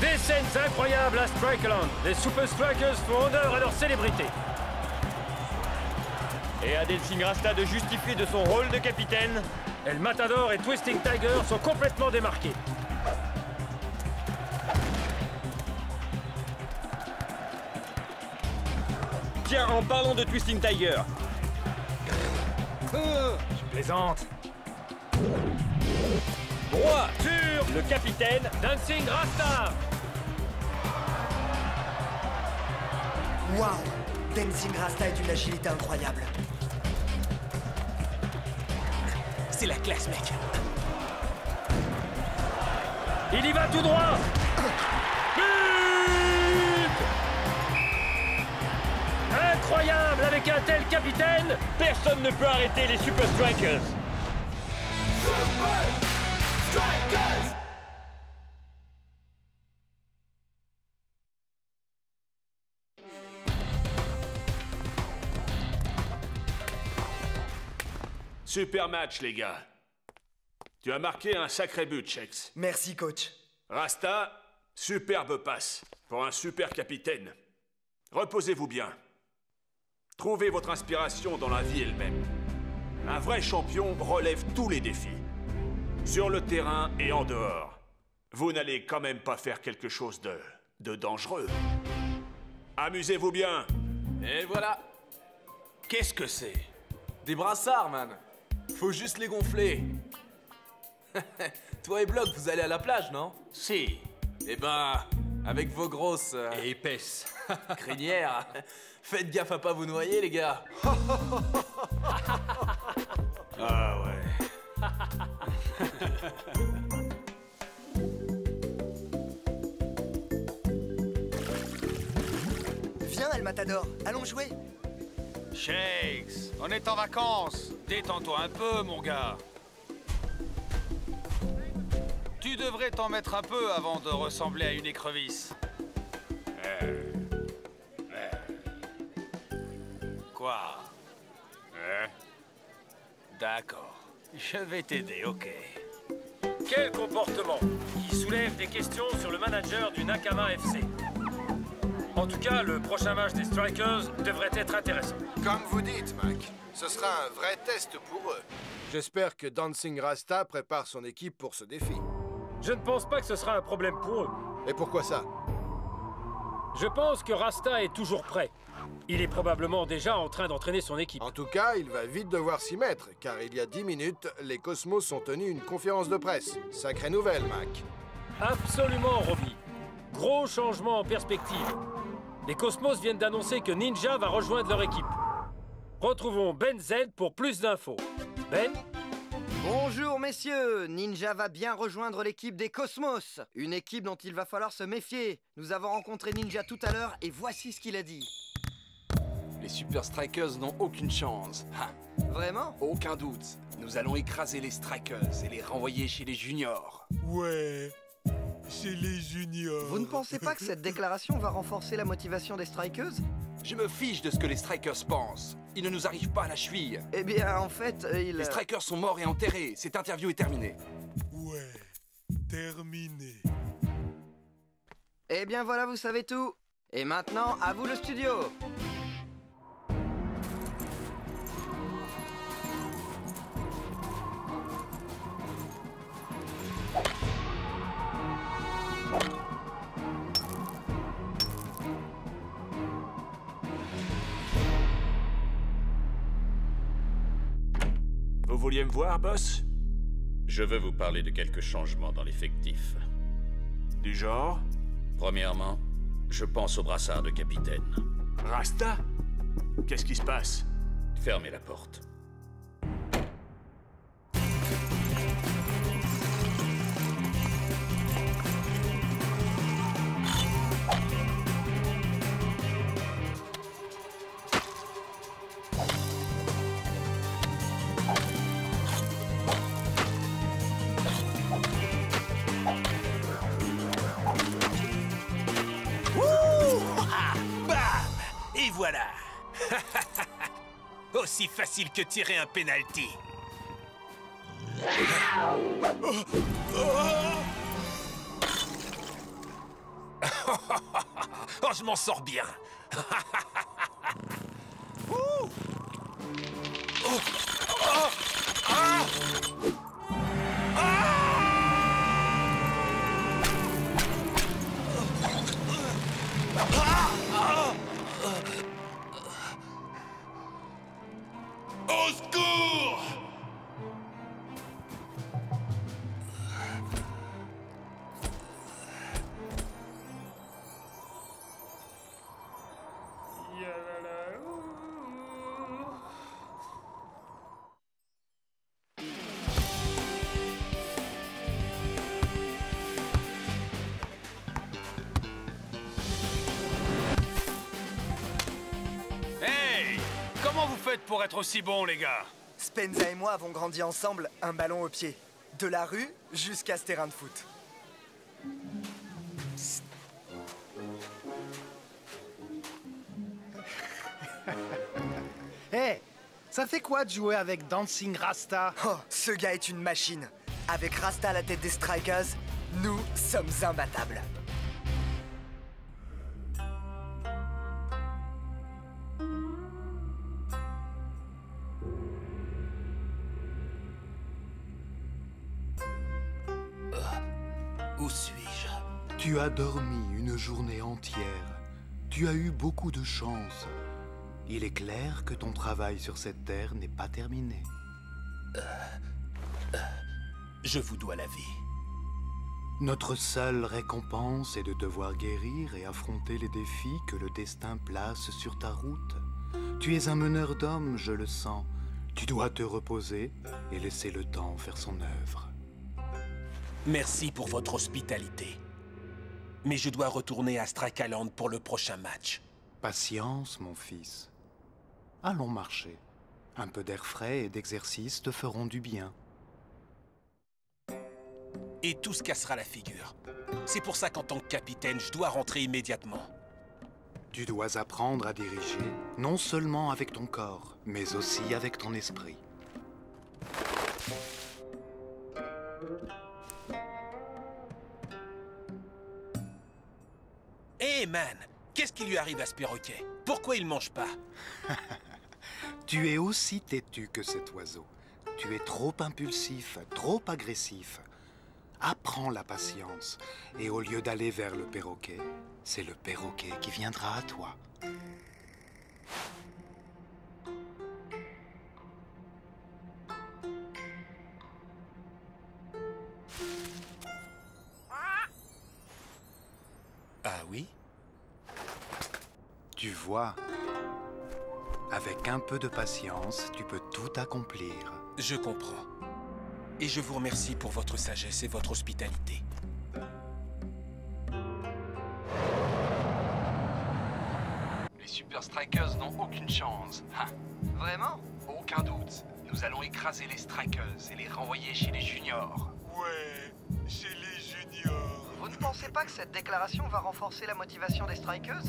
Des scènes incroyables à Strikeland. Les Supa Strikas font honneur à leur célébrité. Et à Dancing Rasta de justifier de son rôle de capitaine. El Matador et Twisting Tiger sont complètement démarqués. Tiens, en parlant de Twisting Tiger. Je plaisante. Droit sur le capitaine Dancing Rasta. Waouh, Dancing Rasta est d'une agilité incroyable. C'est la classe, mec. Il y va tout droit. But! Incroyable, avec un tel capitaine, personne ne peut arrêter les Supa Strikas. Super match, les gars. Tu as marqué un sacré but, Shakes. Merci, coach. Rasta, superbe passe pour un super capitaine. Reposez-vous bien. Trouvez votre inspiration dans la vie elle-même. Un vrai champion relève tous les défis. Sur le terrain et en dehors. Vous n'allez quand même pas faire quelque chose de dangereux. Amusez-vous bien. Et voilà. Qu'est-ce que c'est? Des brassards, man. Faut juste les gonfler. Toi et Bloc, vous allez à la plage, non? Si. Eh ben, avec vos grosses... et épaisses. Crinières. Faites gaffe à pas vous noyer, les gars. Ah ouais. Viens, El Matador. Allons jouer. Shakes, on est en vacances. Détends-toi un peu, mon gars. Tu devrais t'en mettre un peu avant de ressembler à une écrevisse. Quoi? D'accord. Je vais t'aider, ok. Quel comportement qui soulève des questions sur le manager du Nakama FC. En tout cas, le prochain match des Strikers devrait être intéressant. Comme vous dites, Mac, ce sera un vrai test pour eux. J'espère que Dancing Rasta prépare son équipe pour ce défi. Je ne pense pas que ce sera un problème pour eux. Et pourquoi ça? Je pense que Rasta est toujours prêt. Il est probablement déjà en train d'entraîner son équipe. En tout cas, il va vite devoir s'y mettre, car il y a 10 minutes, les Cosmos ont tenu une conférence de presse. Sacrée nouvelle, Mac. Absolument, Robbie. Gros changement en perspective. Les Cosmos viennent d'annoncer que Ninja va rejoindre leur équipe. Retrouvons Ben Z pour plus d'infos. Ben? Bonjour messieurs, Ninja va bien rejoindre l'équipe des Cosmos. Une équipe dont il va falloir se méfier. Nous avons rencontré Ninja tout à l'heure et voici ce qu'il a dit. Les Supa Strikas n'ont aucune chance. Ha. Vraiment? Aucun doute. Nous allons écraser les Strikers et les renvoyer chez les juniors. Ouais... c'est les juniors. Vous ne pensez pas que cette déclaration va renforcer la motivation des Strikers? Je me fiche de ce que les Strikers pensent. Ils ne nous arrivent pas à la cheville. Eh bien, en fait, ils... Les Strikers sont morts et enterrés. Cette interview est terminée. Ouais, terminée. Eh bien, voilà, vous savez tout. Et maintenant, à vous le studio. Vous vouliez me voir, boss? Je veux vous parler de quelques changements dans l'effectif. Du genre? Premièrement, je pense au brassard de capitaine. Rasta? Qu'est-ce qui se passe? Fermez la porte. Aussi facile que tirer un penalty. je m'en sors bien. Oh. Oh. Ah. Ah. Au secours! Pour être aussi bon, les gars. Spenza et moi avons grandi ensemble, un ballon au pied. De la rue jusqu'à ce terrain de foot. Hé, hey, ça fait quoi de jouer avec Dancing Rasta? Oh, ce gars est une machine. Avec Rasta à la tête des Strikers, nous sommes imbattables. Tu as dormi une journée entière. Tu as eu beaucoup de chance. Il est clair que ton travail sur cette terre n'est pas terminé. Je vous dois la vie. Notre seule récompense est de devoir guérir et affronter les défis que le destin place sur ta route. Tu es un meneur d'hommes, je le sens. Tu dois te reposer et laisser le temps faire son œuvre. Merci pour votre hospitalité. Mais je dois retourner à Strikeland pour le prochain match. Patience, mon fils. Allons marcher. Un peu d'air frais et d'exercice te feront du bien. Et tout se cassera la figure. C'est pour ça qu'en tant que capitaine, je dois rentrer immédiatement. Tu dois apprendre à diriger, non seulement avec ton corps, mais aussi avec ton esprit. Hey man, qu'est-ce qui lui arrive à ce perroquet? Pourquoi il mange pas? Tu es aussi têtu que cet oiseau. Tu es trop impulsif, trop agressif. Apprends la patience. Et au lieu d'aller vers le perroquet, c'est le perroquet qui viendra à toi. Tu vois, avec un peu de patience, tu peux tout accomplir. Je comprends. Et je vous remercie pour votre sagesse et votre hospitalité. Les Super Strikers n'ont aucune chance. Ha. Vraiment? Aucun doute. Nous allons écraser les Strikers et les renvoyer chez les juniors. Ouais, chez les juniors. Vous ne pensez pas que cette déclaration va renforcer la motivation des Strikers?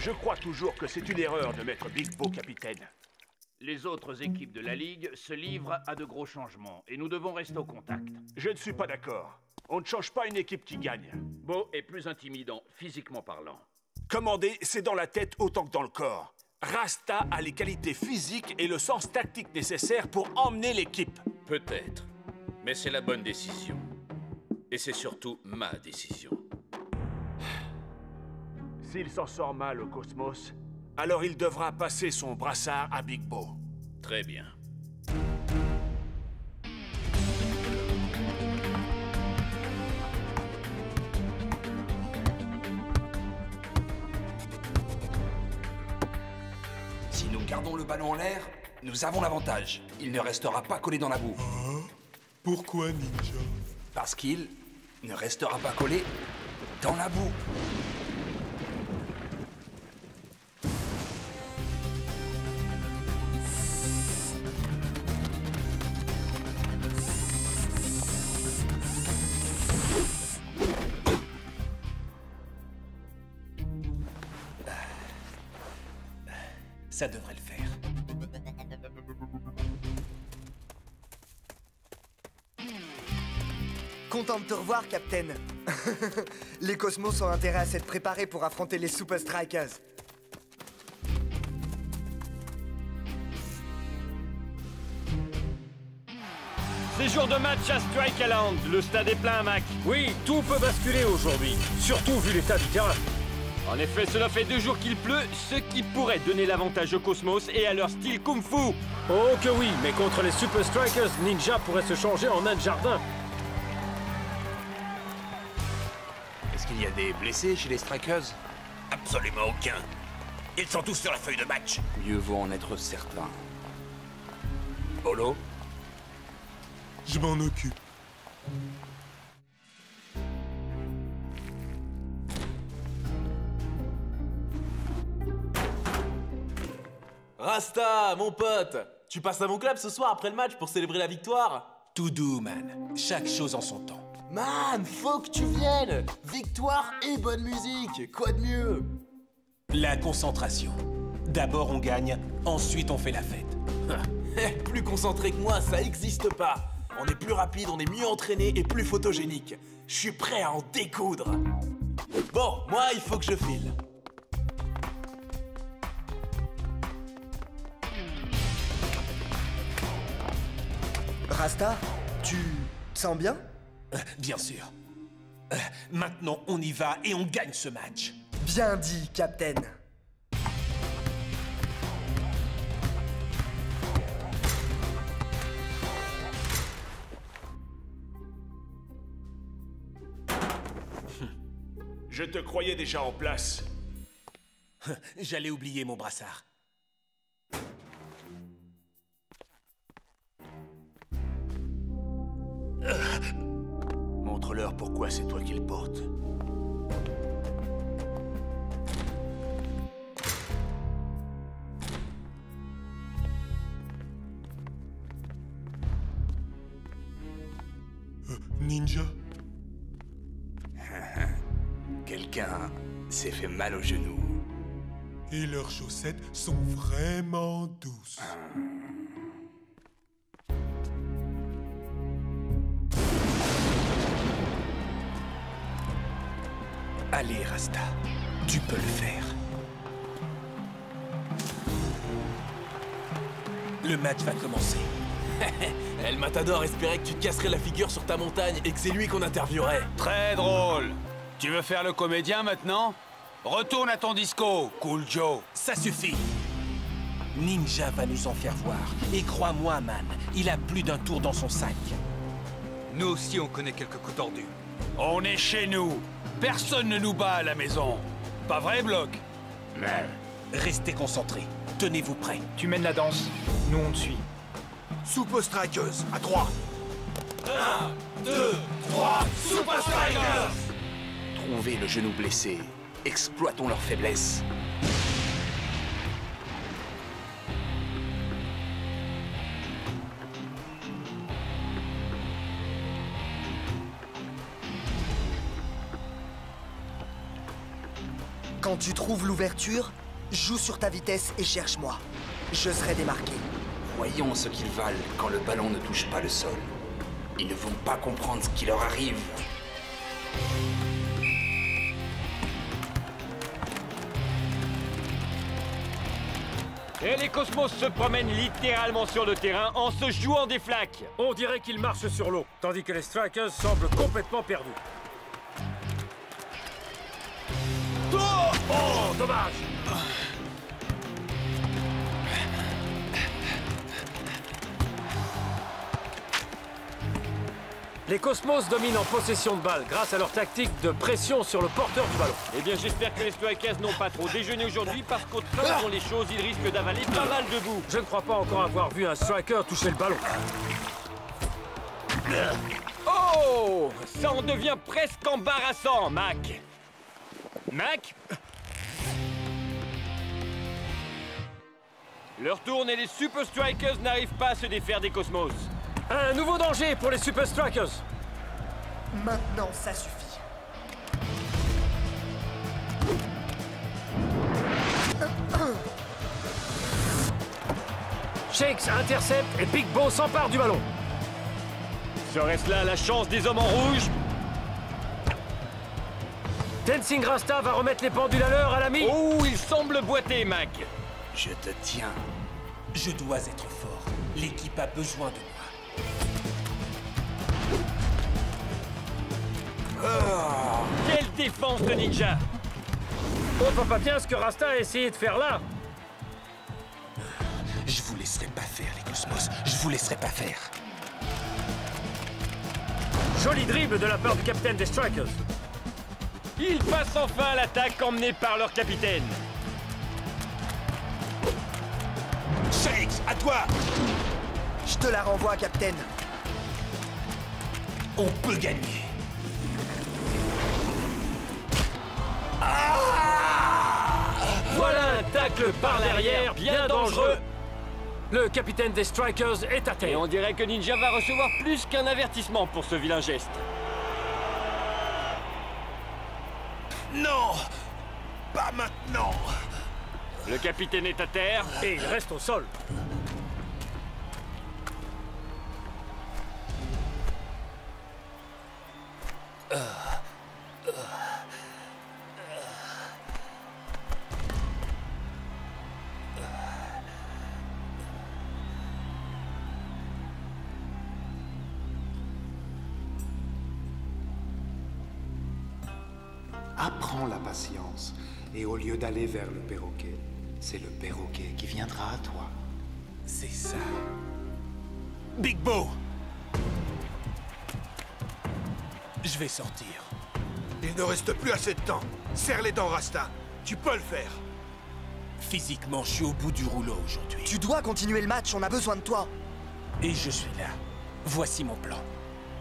Je crois toujours que c'est une erreur de mettre Big Bo capitaine. Les autres équipes de la Ligue se livrent à de gros changements et nous devons rester au contact. Je ne suis pas d'accord. On ne change pas une équipe qui gagne. Bo est plus intimidant, physiquement parlant. Commander, c'est dans la tête autant que dans le corps. Rasta a les qualités physiques et le sens tactique nécessaires pour emmener l'équipe. Peut-être, mais c'est la bonne décision. Et c'est surtout ma décision. S'il s'en sort mal au Cosmos, alors il devra passer son brassard à Big Bo. Très bien. Si nous gardons le ballon en l'air, nous avons l'avantage. Il ne restera pas collé dans la boue. Hein? Pourquoi Ninja? Parce qu'il ne restera pas collé dans la boue. Ça devrait le faire. Content de te revoir, Captain. Les Cosmos ont intérêt à s'être préparés pour affronter les Supa Strikas. C'est jour de match à Strikeland. Le stade est plein, Mac. Oui, tout peut basculer aujourd'hui. Surtout vu l'état du terrain. En effet, cela fait 2 jours qu'il pleut, ce qui pourrait donner l'avantage aux Cosmos et à leur style Kung-Fu. Oh que oui, mais contre les Supa Strikas, Ninja pourrait se changer en nain de jardin. Est-ce qu'il y a des blessés chez les Strikers? Absolument aucun. Ils sont tous sur la feuille de match. Mieux vaut en être certain. Polo? Je m'en occupe. Rasta, mon pote, tu passes à mon club ce soir après le match pour célébrer la victoire? To do, man. Chaque chose en son temps. Man, faut que tu viennes. Victoire et bonne musique, quoi de mieux? La concentration. D'abord on gagne, ensuite on fait la fête. Plus concentré que moi, ça existe pas. On est plus rapide, on est mieux entraîné et plus photogénique. Je suis prêt à en découdre. Bon, moi il faut que je file. Rasta, tu te sens bien? Bien sûr. Maintenant, on y va et on gagne ce match. Bien dit, Captain. Je te croyais déjà en place. J'allais oublier mon brassard. Montre-leur pourquoi c'est toi qui le portes. Ninja? Quelqu'un s'est fait mal aux genoux. Et leurs chaussettes sont vraiment douces. Allez, Rasta, tu peux le faire. Le match va commencer. El Matador espérait que tu te casserais la figure sur ta montagne et que c'est lui qu'on interviewerait. Très drôle. Tu veux faire le comédien maintenant? Retourne à ton disco, Cool Joe. Ça suffit. Ninja va nous en faire voir. Et crois-moi, man, il a plus d'un tour dans son sac. Nous aussi, on connaît quelques coups tordus. On est chez nous. Personne ne nous bat à la maison. Pas vrai, Bloc? Mais... Restez concentrés. Tenez-vous prêts. Tu mènes la danse. Nous, on te suit. Supa Strikeuse, à 3. 1, 2, 3, Supa Strikeuse! Trouvez le genou blessé. Exploitons leur faiblesse. Quand tu trouves l'ouverture, joue sur ta vitesse et cherche-moi. Je serai démarqué. Voyons ce qu'ils valent quand le ballon ne touche pas le sol. Ils ne vont pas comprendre ce qui leur arrive. Et les Cosmos se promènent littéralement sur le terrain en se jouant des flaques. On dirait qu'ils marchent sur l'eau, tandis que les Strikers semblent complètement perdus. Oh, dommage. Les Cosmos dominent en possession de balle grâce à leur tactique de pression sur le porteur du ballon. Eh bien, j'espère que les Strikers n'ont pas trop déjeuné aujourd'hui parce qu'au train dont les choses, ils risquent d'avaler pas mal de boue. Je ne crois pas encore avoir vu un Striker toucher le ballon. Oh, ça en devient presque embarrassant, Mac. Mac, leur tourne et les Supa Strikers n'arrivent pas à se défaire des Cosmos. Un nouveau danger pour les Supa Strikers. Maintenant, ça suffit. Shakes intercepte et Big Bo s'empare du ballon. Je reste là à la chance des hommes en rouge. Dancing Rasta va remettre les pendules à l'heure à l'ami. Oh, il semble boiter, Mac. Je te tiens. Je dois être fort. L'équipe a besoin de moi. Oh. Quelle défense de Ninja. On voit pas bien ce que Rasta a essayé de faire là. Je vous laisserai pas faire, les Cosmos. Je vous laisserai pas faire. Joli dribble de la part du capitaine des Strikers. Ils passent enfin à l'attaque emmenée par leur capitaine. Shakes, à toi! Je te la renvoie, capitaine. On peut gagner. Ah! Voilà un tacle par l'arrière bien dangereux. Le capitaine des Strikers est à terre. Et on dirait que Ninja va recevoir plus qu'un avertissement pour ce vilain geste. Non! Pas maintenant! Le capitaine est à terre et il reste au sol. Apprends la patience, et au lieu d'aller vers le perroquet, c'est le perroquet qui viendra à toi. C'est ça. Big Bo! Je vais sortir. Il ne reste plus assez de temps. Serre les dents, Rasta. Tu peux le faire. Physiquement, je suis au bout du rouleau aujourd'hui. Tu dois continuer le match, on a besoin de toi. Et je suis là. Voici mon plan.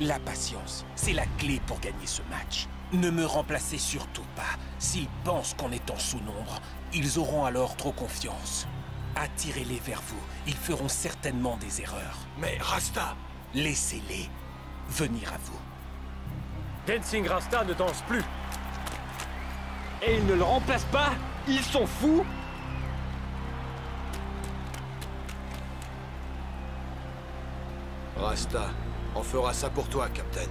La patience, c'est la clé pour gagner ce match. Ne me remplacez surtout pas. S'ils pensent qu'on est en sous-nombre, ils auront alors trop confiance. Attirez-les vers vous, ils feront certainement des erreurs. Mais Rasta! Laissez-les venir à vous. Dancing Rasta ne danse plus. Et ils ne le remplacent pas? Ils sont fous? Rasta, on fera ça pour toi, Captain.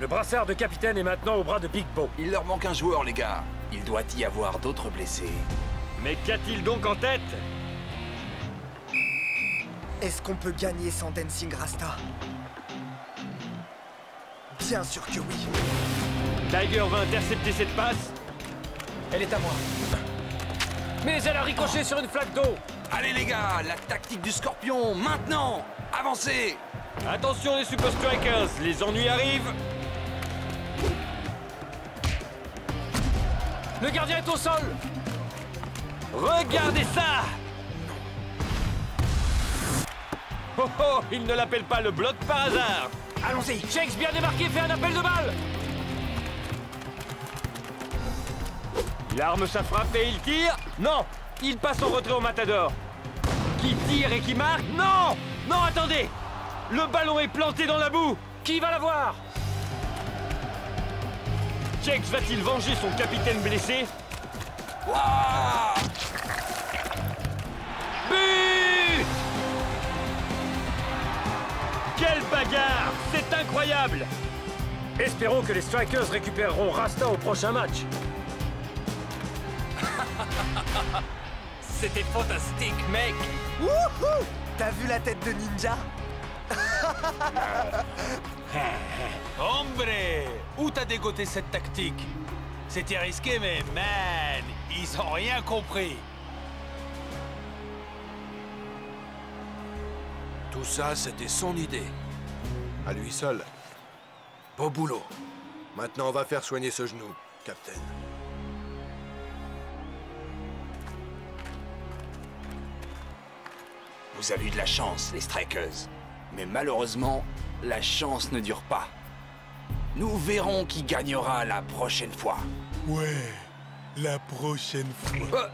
Le brassard de capitaine est maintenant au bras de Big Bo. Il leur manque un joueur, les gars. Il doit y avoir d'autres blessés. Mais qu'a-t-il donc en tête? Est-ce qu'on peut gagner sans Dancing Rasta? Bien sûr que oui. Tiger va intercepter cette passe. Elle est à moi. Mais elle a ricoché sur une flaque d'eau. Allez les gars, la tactique du scorpion, maintenant. Avancez. Attention les Supa Strikas, les ennuis arrivent. Le gardien est au sol. Regardez ça. Oh oh, il ne l'appelle pas le bloc par hasard. Allons-y. Shakes bien démarqué, fait un appel de balle. Il arme sa frappe et il tire. Non, il passe en retrait au Matador. Qui tire et qui marque. Non, non, attendez. Le ballon est planté dans la boue. Qui va l'avoir? Shakes va-t-il venger son capitaine blessé? Wow! But! Quelle bagarre! C'est incroyable! Espérons que les Strikers récupéreront Rasta au prochain match. C'était fantastique, mec! Wouhou! T'as vu la tête de Ninja? Hombre! Où t'as dégoté cette tactique? C'était risqué, mais man, ils ont rien compris. Tout ça, c'était son idée. À lui seul. Beau boulot. Maintenant, on va faire soigner ce genou, Captain. Vous avez eu de la chance, les Strikers. Mais malheureusement, la chance ne dure pas. Nous verrons qui gagnera la prochaine fois. Ouais, la prochaine fois.